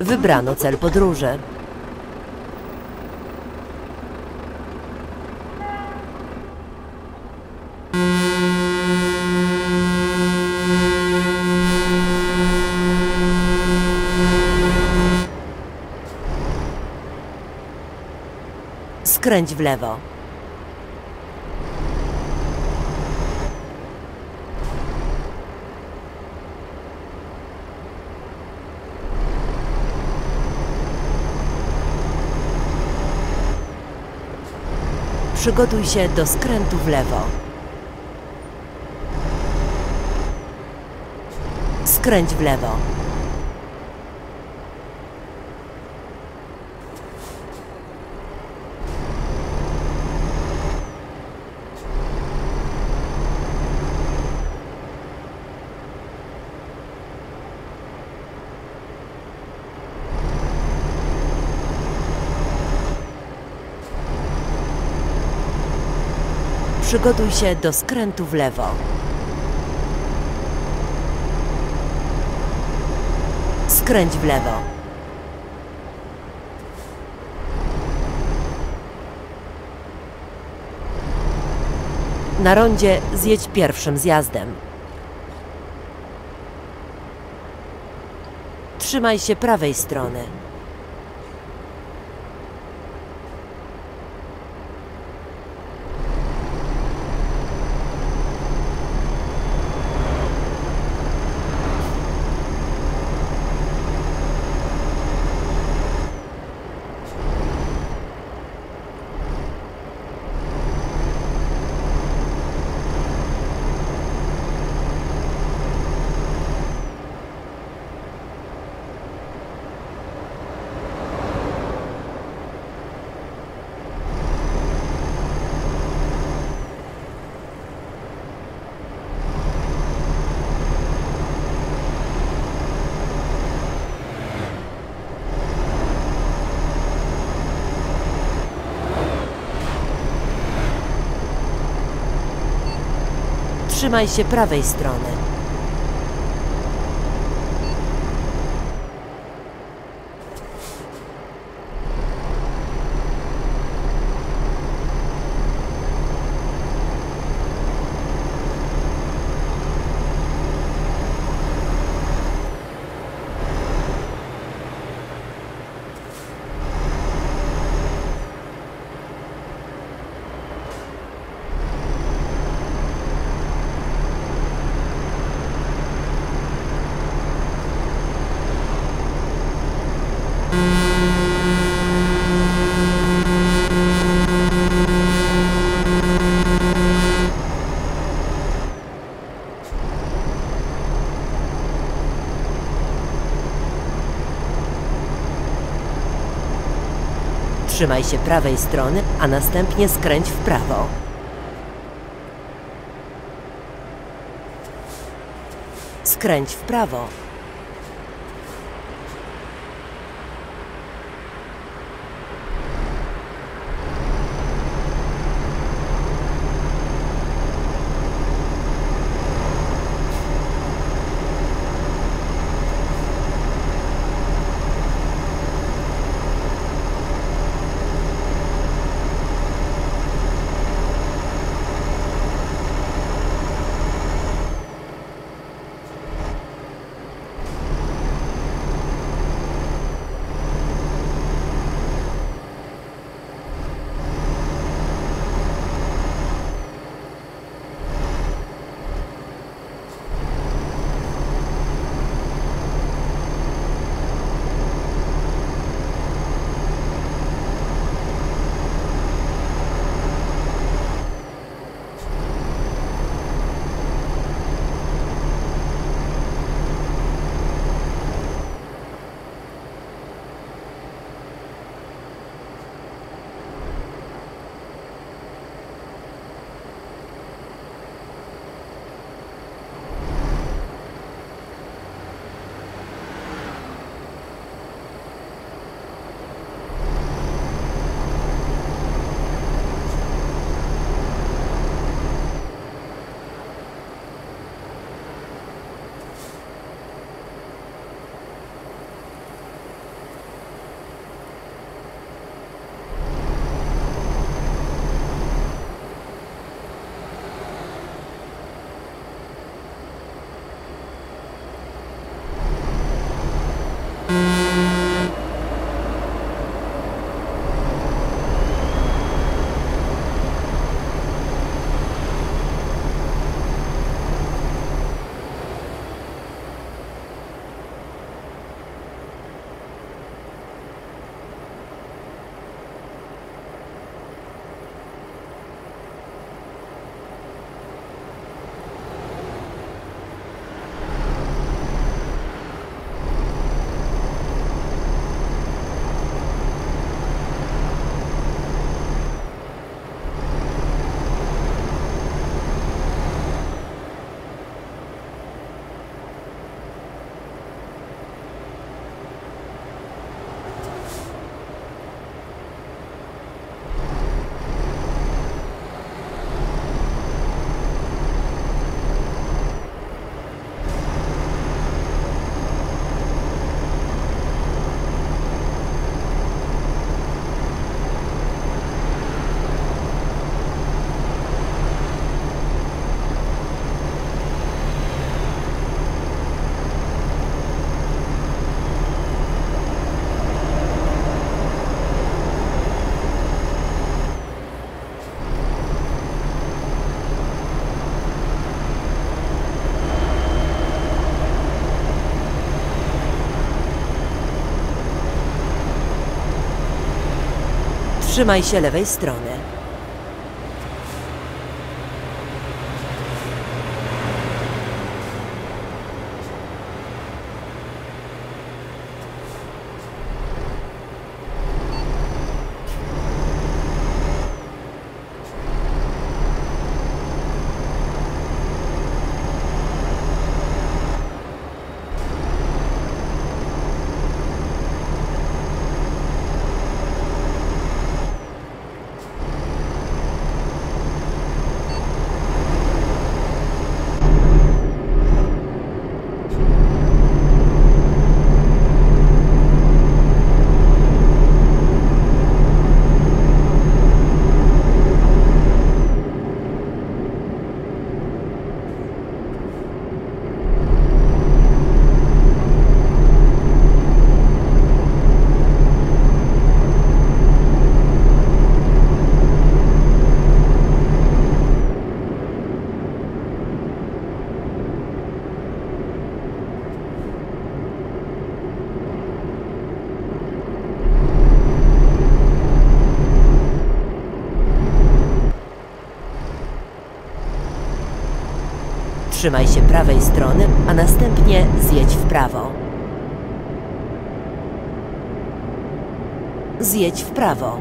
Wybrano cel podróży. Skręć w lewo. Przygotuj się do skrętu w lewo. Skręć w lewo. Przygotuj się do skrętu w lewo. Skręć w lewo. Na rondzie zjedź pierwszym zjazdem. Trzymaj się prawej strony. Trzymaj się prawej strony. Trzymaj się prawej strony, a następnie skręć w prawo. Skręć w prawo. Trzymaj się lewej strony. Trzymaj się prawej strony, a następnie zjedź w prawo. Zjedź w prawo.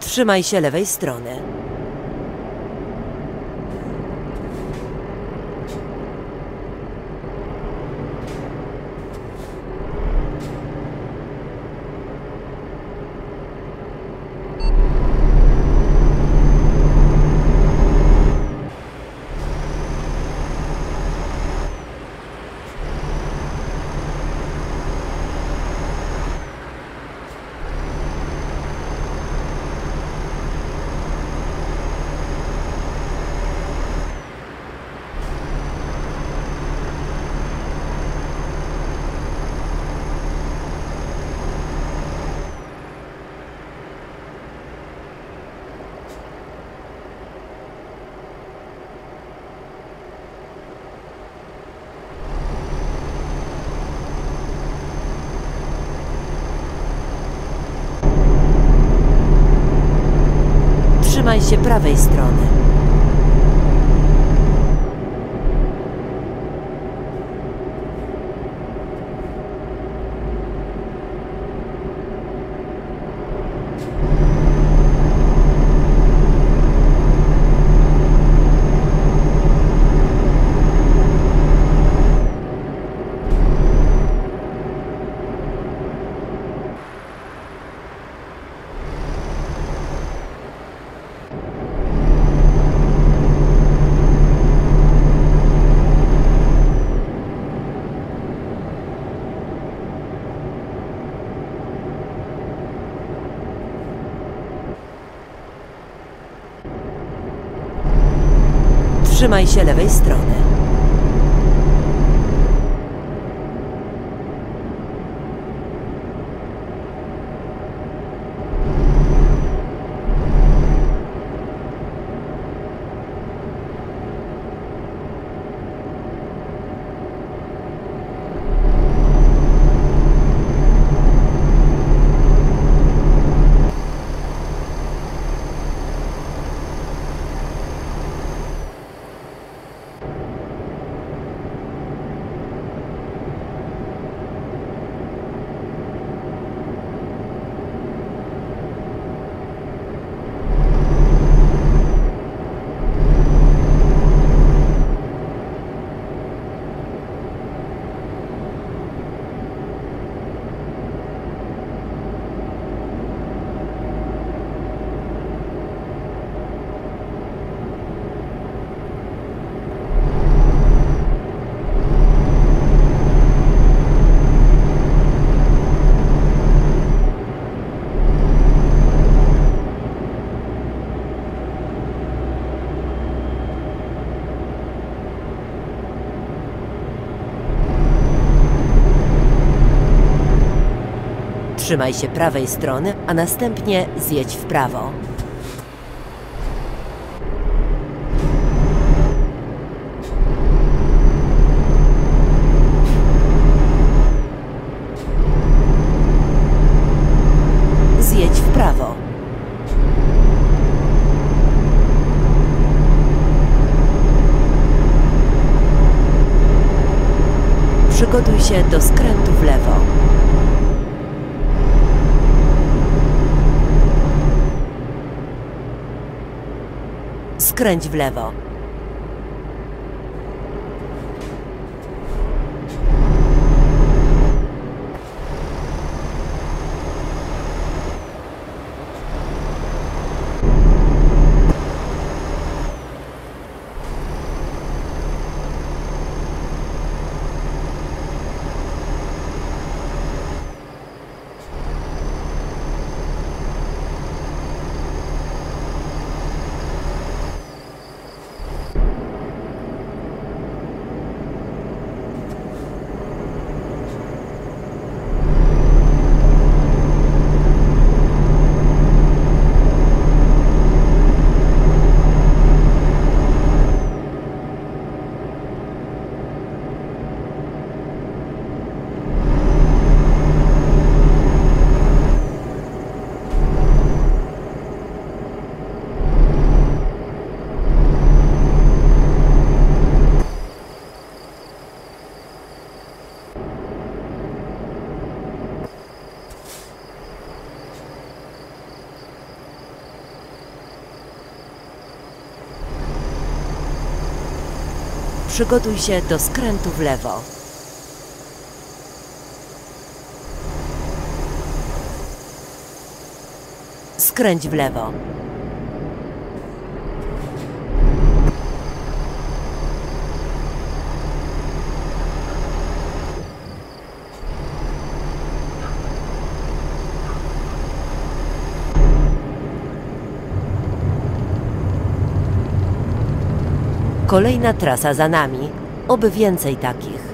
Trzymaj się lewej strony. trzymaj się prawej strony. Trzymaj się lewej strony. Trzymaj się prawej strony, a następnie zjedź w prawo. Zjedź w prawo. Przygotuj się do skrętu w lewo. Skręć w lewo. Przygotuj się do skrętu w lewo. Skręć w lewo. Kolejna trasa za nami, oby więcej takich.